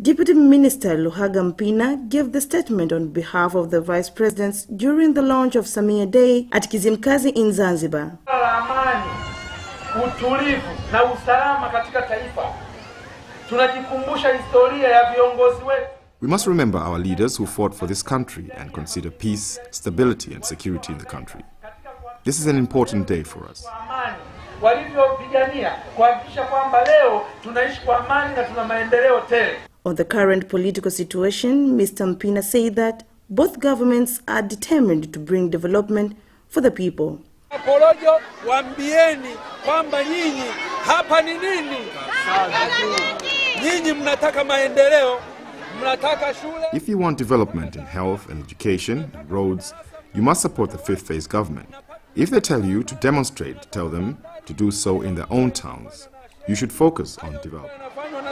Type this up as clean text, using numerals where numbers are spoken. Deputy Minister Luhaga Mpina gave the statement on behalf of the Vice Presidents during the launch of Samia Day at Kizimkazi in Zanzibar. Amani, utulivu na usalama katika taifa. Tunajikumbusha historia ya viongozi wetu. We must remember our leaders who fought for this country and consider peace, stability and security in the country. This is an important day for us. On the current political situation, Mr. Mpina said that both governments are determined to bring development for the people. If you want development in health and education and roads, you must support the fifth phase government. If they tell you to demonstrate, tell them to do so in their own towns. You should focus on development.